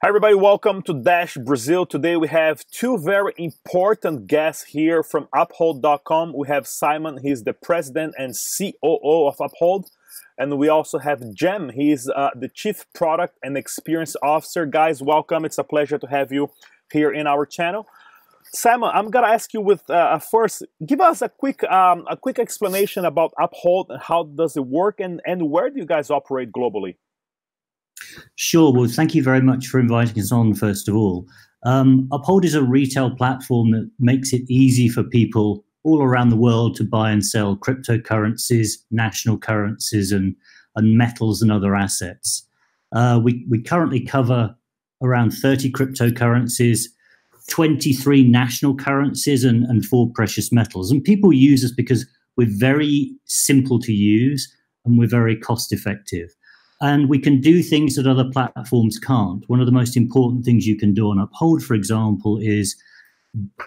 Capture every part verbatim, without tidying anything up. Hi everybody, welcome to Dash Brazil. Today we have two very important guests here from Uphold dot com. We have Simon, he's the president and C O O of Uphold. And we also have Cem, he's uh, the chief product and experience officer. Guys, welcome. It's a pleasure to have you here in our channel. Simon, I'm gonna ask you with uh, first, give us a quick um, a quick explanation about Uphold and how does it work and, and where do you guys operate globally? Sure. Well, thank you very much for inviting us on, first of all. Um, Uphold is a retail platform that makes it easy for people all around the world to buy and sell cryptocurrencies, national currencies, and, and metals and other assets. Uh, we, we currently cover around thirty cryptocurrencies, twenty-three national currencies, and, and four precious metals. And people use us because we're very simple to use and we're very cost effective. And we can do things that other platforms can't. One of the most important things you can do on Uphold, for example, is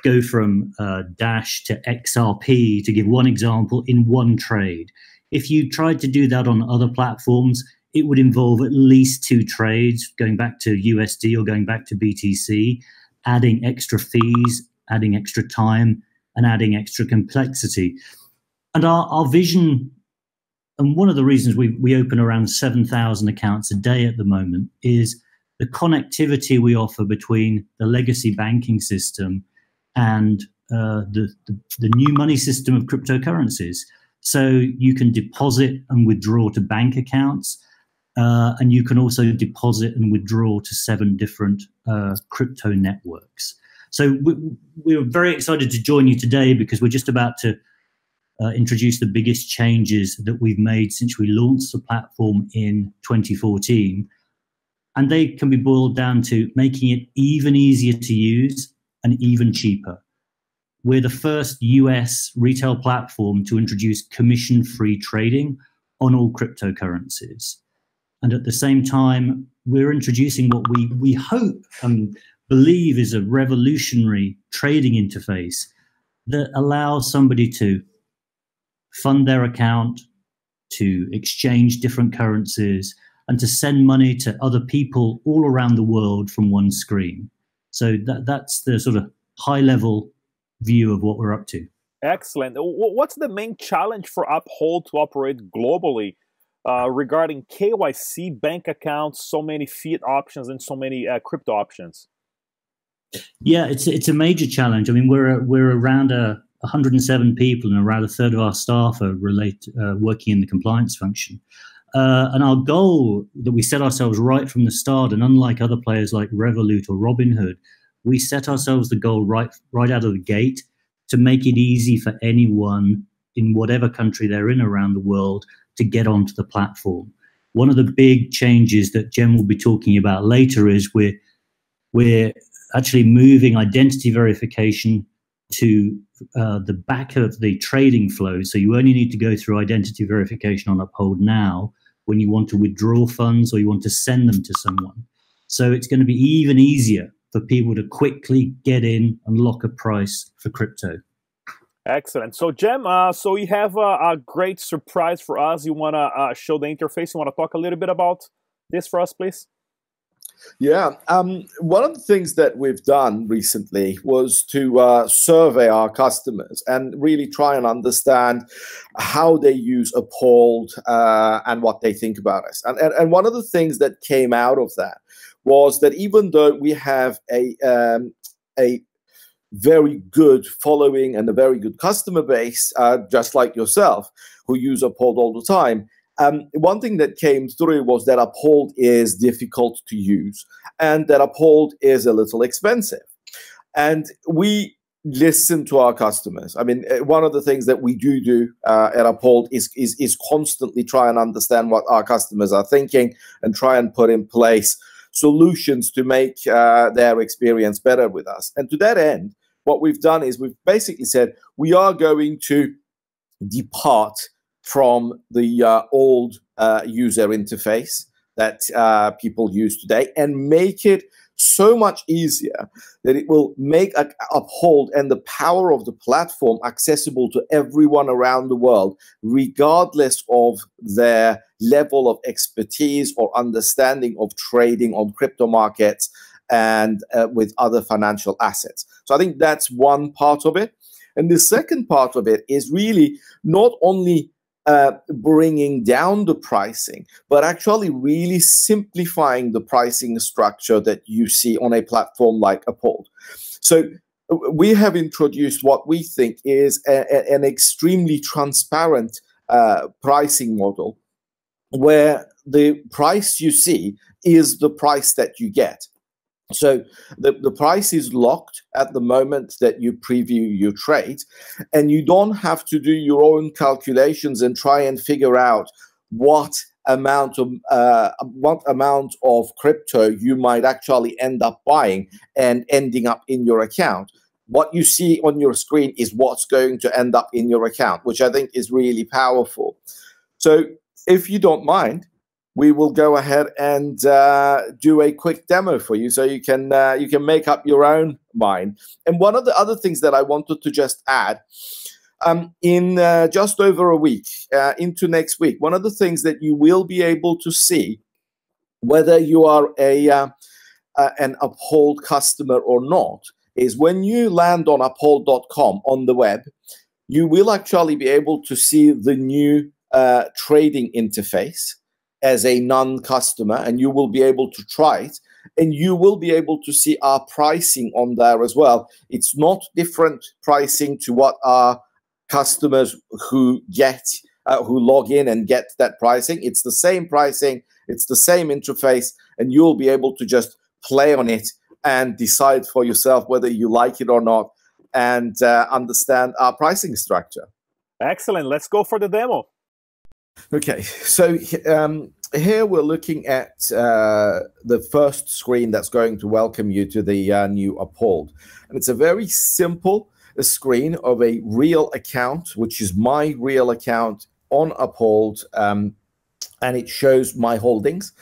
go from uh, Dash to X R P, to give one example, in one trade. If you tried to do that on other platforms, it would involve at least two trades, going back to U S D or going back to B T C, adding extra fees, adding extra time, and adding extra complexity. And our, our vision, and one of the reasons we, we open around seven thousand accounts a day at the moment, is the connectivity we offer between the legacy banking system and uh, the, the, the new money system of cryptocurrencies. So you can deposit and withdraw to bank accounts, uh, and you can also deposit and withdraw to seven different uh, crypto networks. So we, we were very excited to join you today because we're just about to Uh, introduce the biggest changes that we've made since we launched the platform in twenty fourteen. And they can be boiled down to making it even easier to use and even cheaper. We're the first U S retail platform to introduce commission-free trading on all cryptocurrencies. And at the same time, we're introducing what we, we hope and believe is a revolutionary trading interface that allows somebody to fund their account, to exchange different currencies, and to send money to other people all around the world from one screen. So that, that's the sort of high-level view of what we're up to. Excellent. What's the main challenge for Uphold to operate globally uh, regarding K Y C, bank accounts, so many fiat options, and so many uh, crypto options? Yeah, it's it's a major challenge. I mean, we're we're around a one hundred and seven people, and around a third of our staff are relate, uh, working in the compliance function. Uh, and our goal that we set ourselves right from the start, and unlike other players like Revolut or Robinhood, we set ourselves the goal right, right out of the gate to make it easy for anyone in whatever country they're in around the world to get onto the platform. One of the big changes that Cem will be talking about later is we're, we're actually moving identity verification to uh, the back of the trading flow. So you only need to go through identity verification on Uphold now when you want to withdraw funds or you want to send them to someone. So it's going to be even easier for people to quickly get in and lock a price for crypto. Excellent. So Cem, uh, so you have a, a great surprise for us. You want to uh, show the interface. You want to talk a little bit about this for us, please? Yeah, um, one of the things that we've done recently was to uh, survey our customers and really try and understand how they use Uphold uh, and what they think about us. And, and, and one of the things that came out of that was that even though we have a, um, a very good following and a very good customer base, uh, just like yourself, who use Uphold all the time, Um, one thing that came through was that Uphold is difficult to use and that Uphold is a little expensive. And we listen to our customers. I mean, one of the things that we do do uh, at Uphold is, is, is constantly try and understand what our customers are thinking and try and put in place solutions to make uh, their experience better with us. And to that end, what we've done is we've basically said we are going to depart from the uh, old uh, user interface that uh, people use today and make it so much easier that it will make uh, Uphold and the power of the platform accessible to everyone around the world, regardless of their level of expertise or understanding of trading on crypto markets and uh, with other financial assets. So I think that's one part of it. And the second part of it is really not only uh, bringing down the pricing, but actually really simplifying the pricing structure that you see on a platform like Uphold. So we have introduced what we think is a, a, an extremely transparent uh, pricing model, where the price you see is the price that you get. So the, the price is locked at the moment that you preview your trade, and you don't have to do your own calculations and try and figure out what amount of uh, what amount of crypto you might actually end up buying and ending up in your account. What you see on your screen is what's going to end up in your account, which I think is really powerful. So if you don't mind, we will go ahead and uh, do a quick demo for you, so you can uh, you can make up your own mind. And one of the other things that I wanted to just add, um, in uh, just over a week, uh, into next week, one of the things that you will be able to see, whether you are a uh, uh, an Uphold customer or not, is when you land on uphold dot com on the web, you will actually be able to see the new uh, trading interface as a non-customer, and you will be able to try it, and you will be able to see our pricing on there as well. It's not different pricing to what our customers who get, uh, who log in and get that pricing. It's the same pricing, it's the same interface, and you'll be able to just play on it and decide for yourself whether you like it or not, and uh, understand our pricing structure. Excellent, let's go for the demo. Okay, so um, here we're looking at uh, the first screen that's going to welcome you to the uh, new Uphold. And it's a very simple uh, screen of a real account, which is my real account on Uphold, um, and it shows my holdings.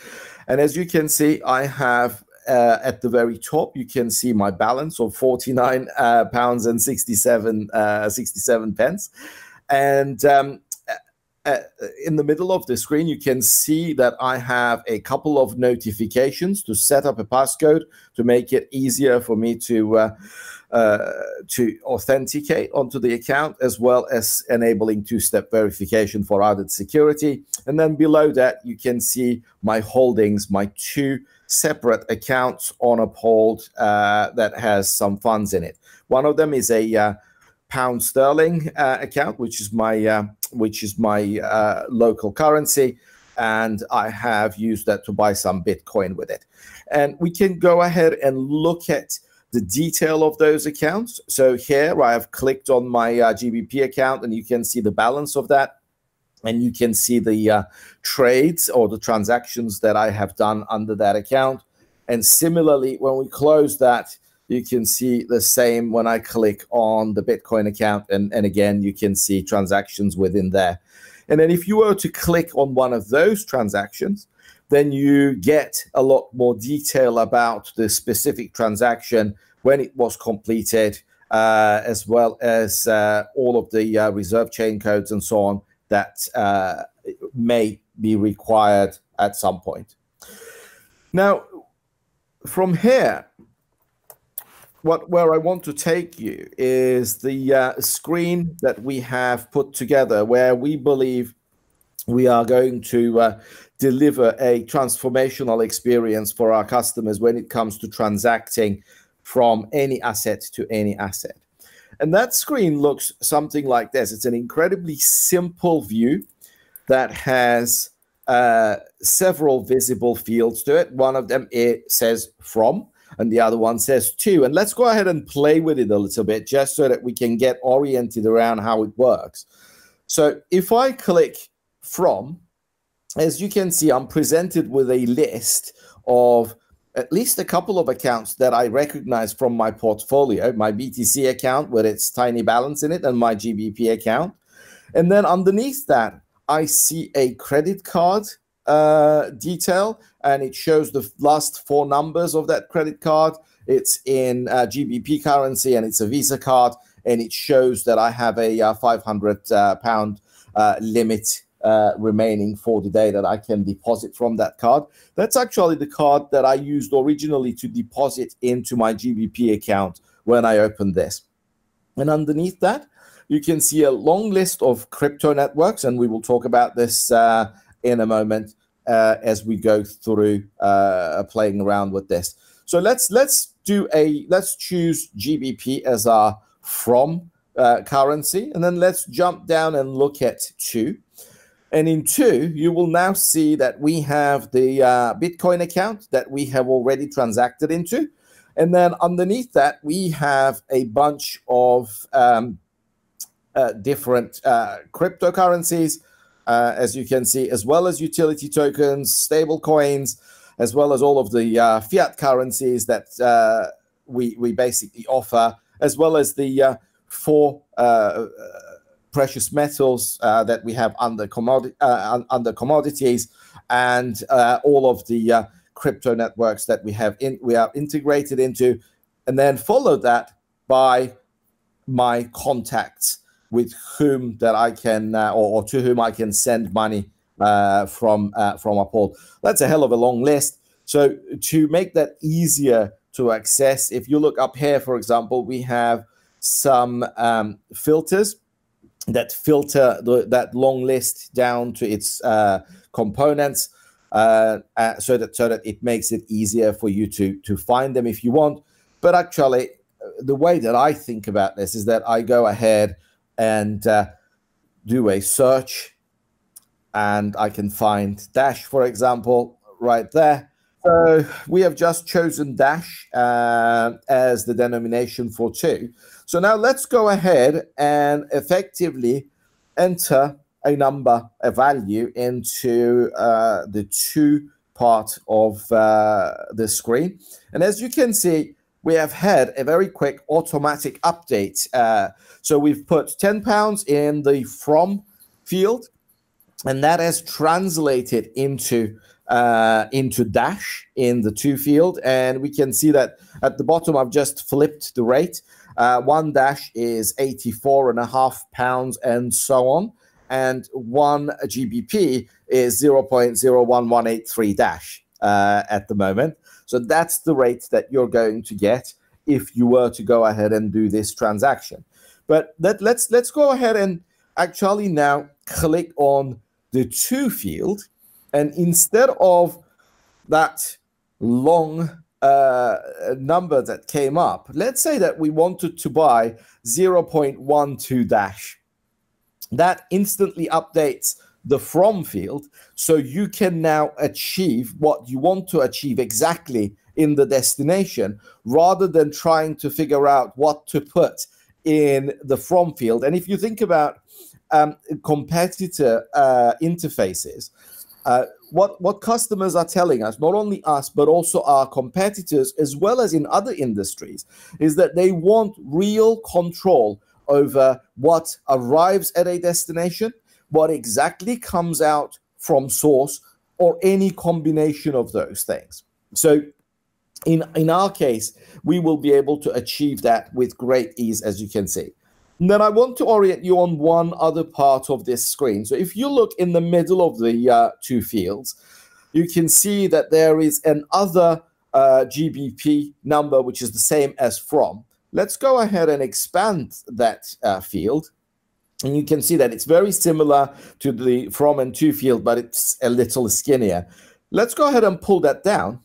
And as you can see, I have uh, at the very top, you can see my balance of forty-nine uh, pounds and sixty-seven uh, sixty-seven pence, and um, Uh, in the middle of the screen, you can see that I have a couple of notifications to set up a passcode to make it easier for me to uh, uh, to authenticate onto the account, as well as enabling two-step verification for added security. And then below that, you can see my holdings, my two separate accounts on Uphold uh, that has some funds in it. One of them is a uh, pound sterling uh, account, which is my uh, which is my uh, local currency, and I have used that to buy some Bitcoin with it. And we can go ahead and look at the detail of those accounts. So here I have clicked on my uh, G B P account, and you can see the balance of that, and you can see the uh, trades or the transactions that I have done under that account. And similarly, when we close that, you can see the same when I click on the Bitcoin account, and, and again, you can see transactions within there. And then if you were to click on one of those transactions, then you get a lot more detail about the specific transaction, when it was completed, uh, as well as uh, all of the uh, reserve chain codes and so on that uh, may be required at some point. Now, from here, What, where I want to take you is the uh, screen that we have put together, where we believe we are going to uh, deliver a transformational experience for our customers when it comes to transacting from any asset to any asset. And that screen looks something like this. It's an incredibly simple view that has uh, several visible fields to it. One of them, it says from, and the other one says two. And let's go ahead and play with it a little bit, just so that we can get oriented around how it works. So if I click from, as you can see, I'm presented with a list of at least a couple of accounts that I recognize from my portfolio, my B T C account with its tiny balance in it, and my G B P account. And then underneath that, I see a credit card uh, detail, and it shows the last four numbers of that credit card. It's in uh, G B P currency, and it's a Visa card, and it shows that I have a uh, five hundred uh, pound uh, limit uh, remaining for the day that I can deposit from that card. That's actually the card that I used originally to deposit into my G B P account when I opened this. And underneath that, you can see a long list of crypto networks, and we will talk about this uh, in a moment uh, as we go through uh, playing around with this. So let's let's do a let's choose G B P as our from uh, currency, and then let's jump down and look at two. And in two, you will now see that we have the uh, Bitcoin account that we have already transacted into, and then underneath that we have a bunch of um, Uh, different uh, cryptocurrencies, uh, as you can see, as well as utility tokens, stable coins, as well as all of the uh, fiat currencies that uh, we, we basically offer, as well as the uh, four uh, precious metals uh, that we have under, commodi uh, under commodities, and uh, all of the uh, crypto networks that we have in we are integrated into, and then follow that by my contacts, with whom that I can, uh, or, or to whom I can send money uh, from uh, from Uphold. That's a hell of a long list. So to make that easier to access, if you look up here, for example, we have some um, filters that filter the, that long list down to its uh, components, uh, uh, so that so that it makes it easier for you to to find them if you want. But actually, the way that I think about this is that I go ahead and uh, do a search, and I can find Dash, for example, right there. So we have just chosen Dash uh, as the denomination for two. So now let's go ahead and effectively enter a number, a value, into uh, the two part of uh, the screen. And as you can see, we have had a very quick automatic update. Uh, so we've put ten pounds in the from field, and that has translated into uh, into Dash in the to field. And we can see that at the bottom, I've just flipped the rate. Uh, one Dash is eighty-four and a half pounds, and so on. And one G B P is zero point zero one one eight three Dash uh, at the moment. So that's the rate that you're going to get if you were to go ahead and do this transaction. But let, let's let's go ahead and actually now click on the to field, and instead of that long uh, number that came up, let's say that we wanted to buy zero point one two Dash. That instantly updates the from field, so you can now achieve what you want to achieve exactly in the destination, rather than trying to figure out what to put in the from field. And if you think about um, competitor uh, interfaces, uh, what, what customers are telling us, not only us, but also our competitors, as well as in other industries, is that they want real control over what arrives at a destination, what exactly comes out from source, or any combination of those things. So in, in our case, we will be able to achieve that with great ease, as you can see. And then I want to orient you on one other part of this screen. So if you look in the middle of the uh, two fields, you can see that there is an other uh, G B P number, which is the same as from. Let's go ahead and expand that uh, field. And you can see that it's very similar to the from and to field, but it's a little skinnier. Let's go ahead and pull that down.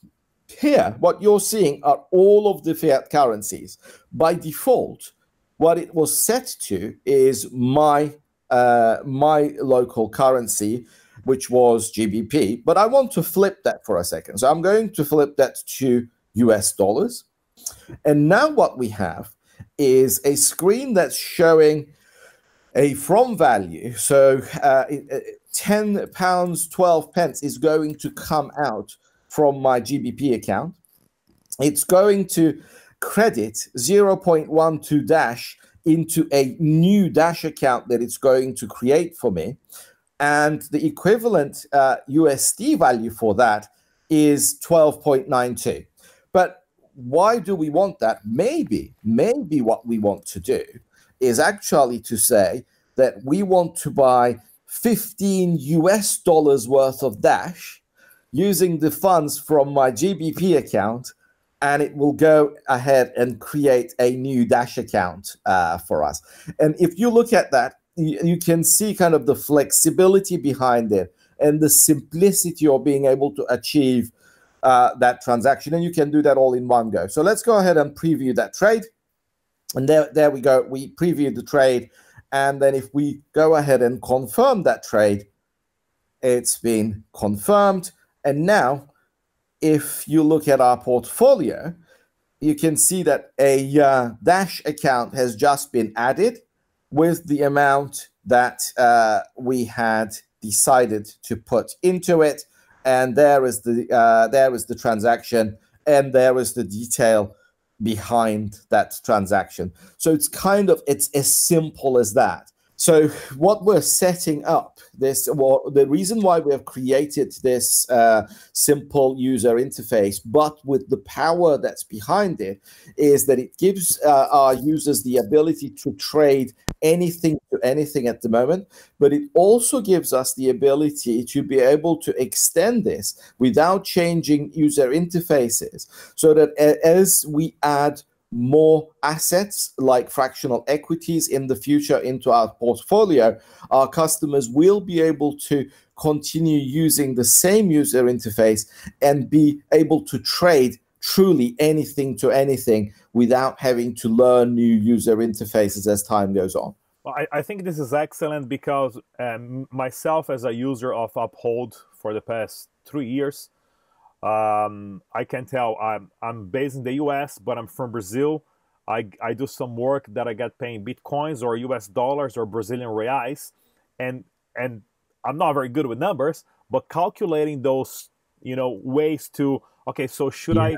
Here, what you're seeing are all of the fiat currencies. By default, what it was set to is my, uh, my local currency, which was G B P. But I want to flip that for a second. So I'm going to flip that to U S dollars. And now what we have is a screen that's showing a from value. So uh, ten pounds twelve pence is going to come out from my G B P account. It's going to credit zero point one two Dash into a new Dash account that it's going to create for me. And the equivalent uh, U S D value for that is twelve point nine two. But why do we want that? Maybe, maybe what we want to do is actually to say that we want to buy fifteen U S dollars worth of Dash using the funds from my G B P account, and it will go ahead and create a new Dash account uh, for us. And if you look at that, you, you can see kind of the flexibility behind it and the simplicity of being able to achieve uh, that transaction. And you can do that all in one go. So let's go ahead and preview that trade. And there, there we go. We previewed the trade. And then if we go ahead and confirm that trade, it's been confirmed. And now, if you look at our portfolio, you can see that a uh, Dash account has just been added with the amount that uh, we had decided to put into it. And there is the uh, there is the transaction, and there is the detail behind that transaction. So it's kind of, it's as simple as that. So what we're setting up, this, well, the reason why we have created this uh, simple user interface, but with the power that's behind it, is that it gives uh, our users the ability to trade anything to anything at the moment, but it also gives us the ability to be able to extend this without changing user interfaces, so that as we add more assets like fractional equities in the future into our portfolio, our customers will be able to continue using the same user interface and be able to trade truly anything to anything without having to learn new user interfaces as time goes on. Well, I, I think this is excellent because um, myself as a user of Uphold for the past three years, Um, I can tell I'm, I'm based in the U S, but I'm from Brazil. I, I do some work that I get paying Bitcoins or U S dollars or Brazilian reais. And, and I'm not very good with numbers, but calculating those, you know, ways to, okay, so should yeah. I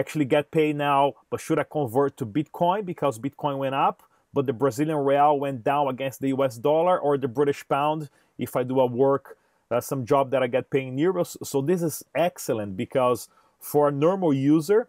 actually get paid now, but should I convert to Bitcoin because Bitcoin went up, but the Brazilian real went down against the U S dollar or the British pound if I do a work That's some job that I get paying euros. So this is excellent because for a normal user,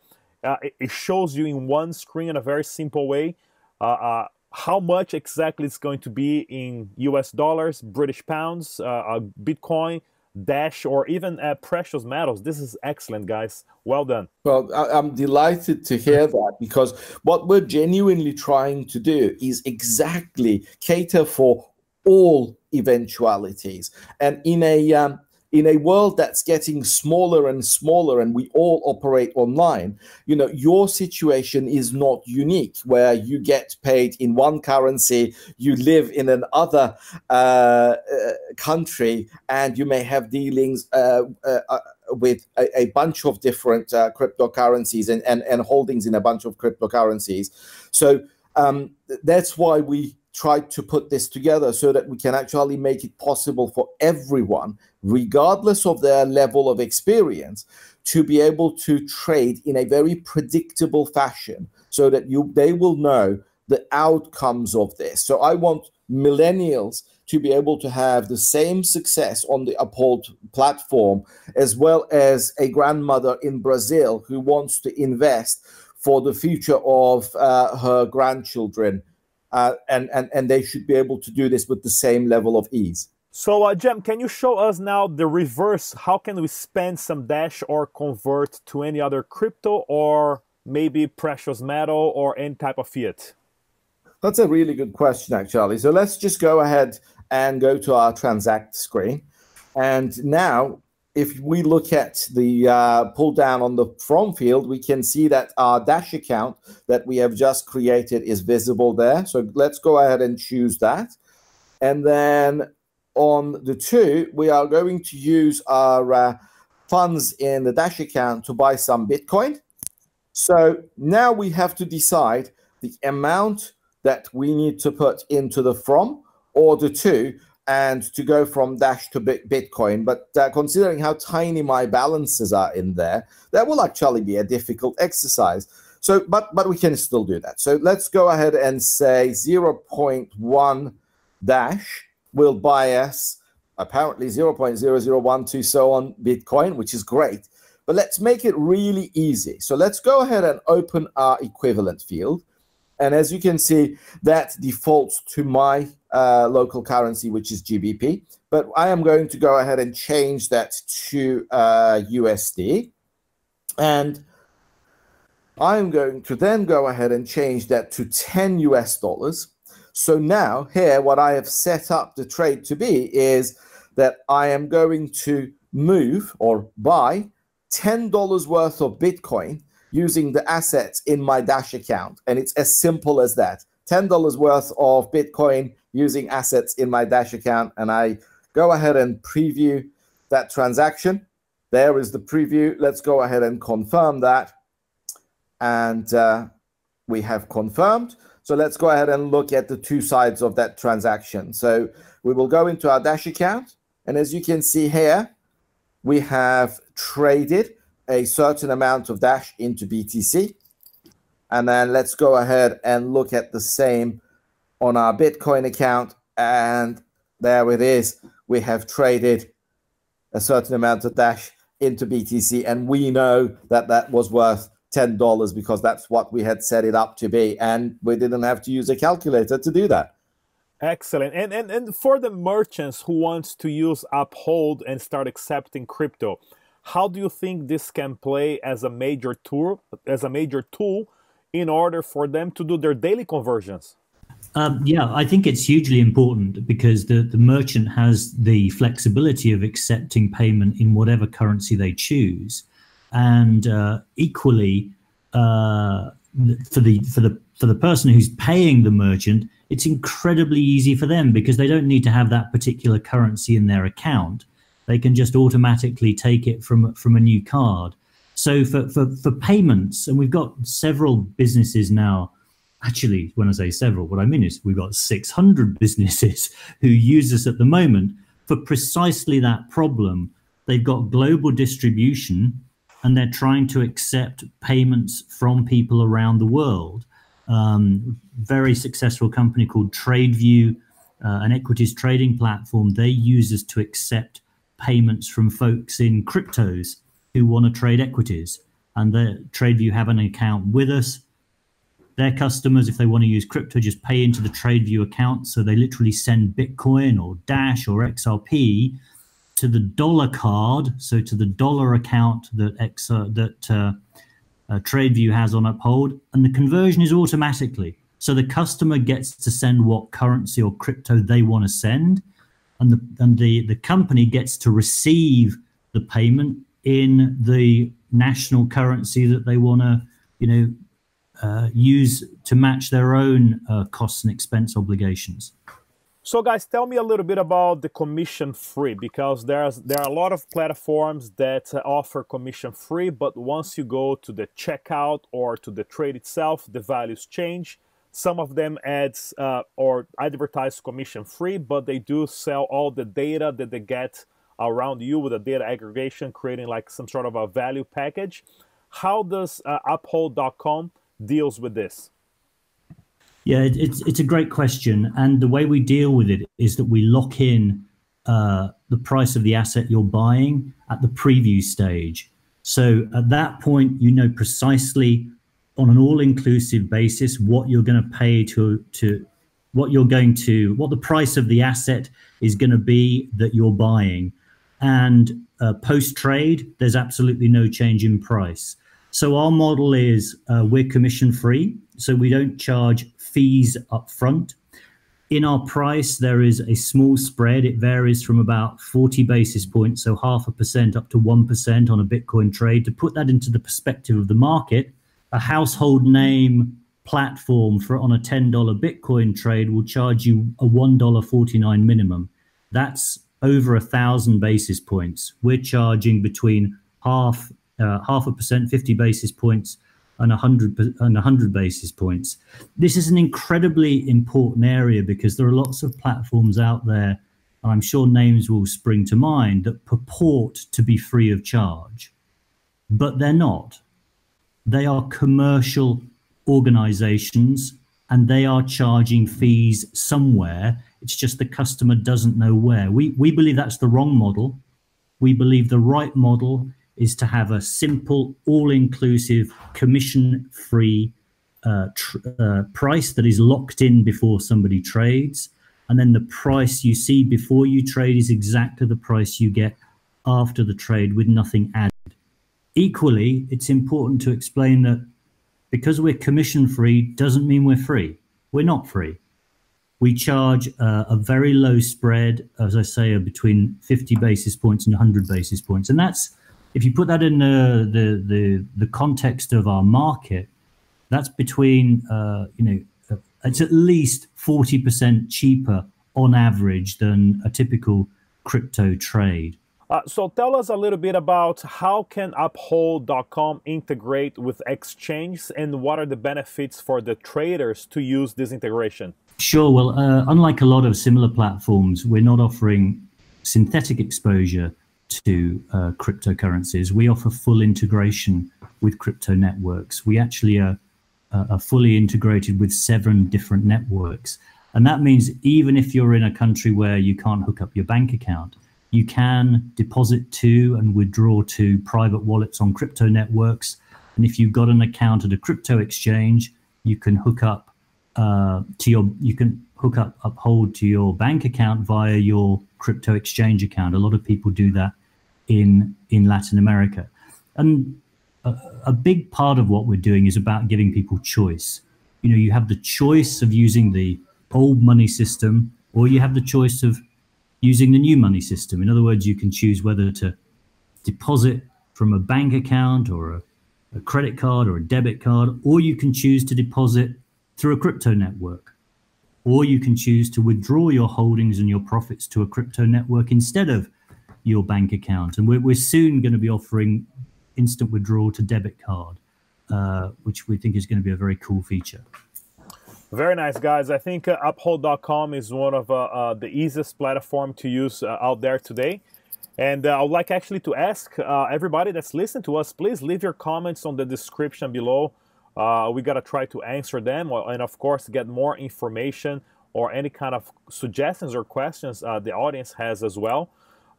uh, it, it shows you in one screen in a very simple way uh, uh, how much exactly it's going to be in U S dollars, British pounds, uh, uh, Bitcoin, Dash, or even uh, precious metals. This is excellent, guys. Well done. Well, I, I'm delighted to hear that, because what we're genuinely trying to do is exactly cater for all eventualities, and in a um, in a world that's getting smaller and smaller, and we all operate online, you know, your situation is not unique, where you get paid in one currency, you live in another uh, uh, country, and you may have dealings uh, uh, uh, with a, a bunch of different uh, cryptocurrencies and, and and holdings in a bunch of cryptocurrencies. So um, that's why we tried to put this together, so that we can actually make it possible for everyone, regardless of their level of experience, to be able to trade in a very predictable fashion, so that you they will know the outcomes of this. So I want millennials to be able to have the same success on the Uphold platform, as well as a grandmother in Brazil who wants to invest for the future of uh, her grandchildren. Uh, and, and, and they should be able to do this with the same level of ease. So, uh, Cem, can you show us now the reverse? How can we spend some Dash or convert to any other crypto or maybe precious metal or any type of fiat? That's a really good question, actually. So let's just go ahead and go to our Transact screen. And now, if we look at the uh, pull down on the from field, we can see that our Dash account that we have just created is visible there. So let's go ahead and choose that. And then on the two, we are going to use our uh, funds in the Dash account to buy some Bitcoin. So now we have to decide the amount that we need to put into the from or the to, and to go from Dash to Bitcoin. But uh, considering how tiny my balances are in there, that will actually be a difficult exercise. So, but, but we can still do that. So let's go ahead and say zero point one Dash will buy us apparently zero point zero zero one two so on Bitcoin, which is great. But let's make it really easy. So let's go ahead and open our equivalent field. And as you can see, that defaults to my uh, local currency, which is G B P. But I am going to go ahead and change that to uh, U S D. And I'm going to then go ahead and change that to ten U S dollars. So now here, what I have set up the trade to be is that I am going to move or buy ten dollars worth of Bitcoin using the assets in my Dash account. And it's as simple as that. ten dollars worth of Bitcoin using assets in my Dash account. And I go ahead and preview that transaction. There is the preview. Let's go ahead and confirm that. And uh, we have confirmed. So let's go ahead and look at the two sides of that transaction. So we will go into our Dash account. And as you can see here, we have traded a certain amount of Dash into B T C. And then let's go ahead and look at the same on our Bitcoin account. And there it is. We have traded a certain amount of Dash into B T C. And we know that that was worth ten dollars because that's what we had set it up to be. And we didn't have to use a calculator to do that. Excellent. And, and, and for the merchants who wants to use Uphold and start accepting crypto, how do you think this can play as a major tool, as a major tool in order for them to do their daily conversions? Um, yeah, I think it's hugely important because the, the merchant has the flexibility of accepting payment in whatever currency they choose. And uh, equally, uh, for the for the for the person who's paying the merchant, it's incredibly easy for them because they don't need to have that particular currency in their account. They can just automatically take it from from a new card. So for, for, for payments, and we've got several businesses now, actually, when I say several, what I mean is we've got six hundred businesses who use us at the moment for precisely that problem. They've got global distribution and they're trying to accept payments from people around the world. Um, very successful company called Tradeview, uh, an equities trading platform, they use us to accept payments from folks in cryptos who want to trade equities, and the Tradeview have an account with us. Their customers, if they want to use crypto, just pay into the Tradeview account. So they literally send Bitcoin or Dash or X R P to the dollar card, so to the dollar account that X, uh, that uh, uh, Tradeview has on Uphold, and the conversion is automatically. So the customer gets to send what currency or crypto they want to send. And the and the, the company gets to receive the payment in the national currency that they want to, you know, uh, use to match their own uh, costs and expense obligations. So, guys, tell me a little bit about the commission free, because there's there are a lot of platforms that offer commission free, but once you go to the checkout or to the trade itself, the values change. Some of them ads uh, or advertise commission free, but they do sell all the data that they get around you with a data aggregation, creating like some sort of a value package. How does uh, Uphold dot com deals with this? Yeah, it, it's, it's a great question. And the way we deal with it is that we lock in uh, the price of the asset you're buying at the preview stage. So at that point, you know precisely on an all-inclusive basis what you're going to pay to to what you're going to what the price of the asset is going to be that you're buying. And uh, post-trade, there's absolutely no change in price. So our model is uh, we're commission free, so we don't charge fees up front. In our price, there is a small spread. It varies from about forty basis points, so half a percent up to one percent on a Bitcoin trade. To put that into the perspective of the market, a household name platform for on a ten dollar Bitcoin trade will charge you a one dollar forty-nine minimum. That's over a thousand basis points. We're charging between half, uh, half a percent, fifty basis points, and one hundred basis points. This is an incredibly important area because there are lots of platforms out there, and I'm sure names will spring to mind, that purport to be free of charge, but they're not. They are commercial organizations and they are charging fees somewhere. It's just the customer doesn't know where. We, we believe that's the wrong model. We believe the right model is to have a simple, all-inclusive, commission-free uh, tr uh, price that is locked in before somebody trades. And then the price you see before you trade is exactly the price you get after the trade with nothing added. Equally, it's important to explain that because we're commission free doesn't mean we're free. We're not free. We charge uh, a very low spread, as I say, between fifty basis points and one hundred basis points. And that's, if you put that in the, the, the, the context of our market, that's between, uh, you know, it's at least forty percent cheaper on average than a typical crypto trade. Uh, so tell us a little bit about how can Uphold dot com integrate with exchanges, and what are the benefits for the traders to use this integration? Sure. Well, uh, unlike a lot of similar platforms, we're not offering synthetic exposure to uh, cryptocurrencies. We offer full integration with crypto networks. We actually are, uh, are fully integrated with seven different networks. And that means even if you're in a country where you can't hook up your bank account, you can deposit to and withdraw to private wallets on crypto networks. And if you've got an account at a crypto exchange, you can hook up uh, to your, you can hook up Uphold to your bank account via your crypto exchange account. A lot of people do that in, in Latin America. And a, a big part of what we're doing is about giving people choice. You know, you have the choice of using the old money system, or you have the choice of using the new money system. In other words, you can choose whether to deposit from a bank account or a, a credit card or a debit card, or you can choose to deposit through a crypto network, or you can choose to withdraw your holdings and your profits to a crypto network instead of your bank account. And we're, we're soon going to be offering instant withdrawal to debit card, uh, which we think is going to be a very cool feature. Very nice, guys. I think uh, Uphold dot com is one of uh, uh, the easiest platform to use uh, out there today. And uh, I would like actually to ask uh, everybody that's listening to us, please leave your comments on the description below. Uh, we got to try to answer them, and of course get more information or any kind of suggestions or questions uh, the audience has as well.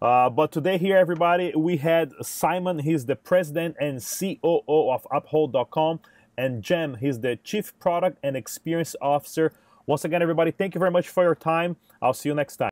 Uh, but today here, everybody, we had Simon. He's the president and C O O of Uphold dot com. And Cem, he's the Chief Product and Experience Officer. Once again, everybody, thank you very much for your time. I'll see you next time.